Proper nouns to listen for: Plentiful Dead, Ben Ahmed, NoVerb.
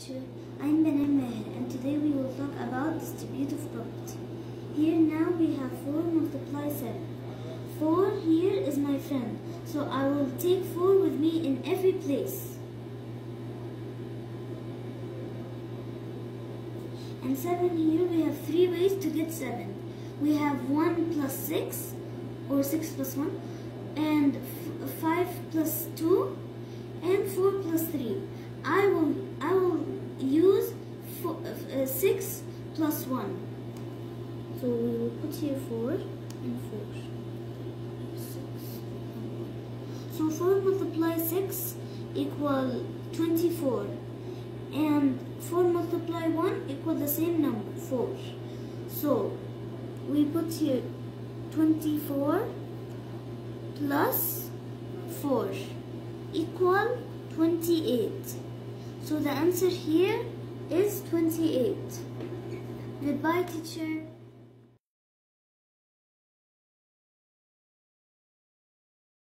teacher. I'm Ben Ahmed, and today we will talk about distributive property. Here now we have 4 multiplied 7. 4 here is my friend, so I will take 4 with me in every place. And 7 here, we have 3 ways to get 7. We have 1 plus 6, or 6 plus 1, and 5 plus 2, and 4 plus 3. I will use 6 plus 1. So we will put here 4 and 4. 6 and 1. So 4 multiplied 6 equal 24. And 4 multiply 1 equal the same number, 4. So we put here 24 plus 4 equal 28. So the answer here is 28. Goodbye, teacher.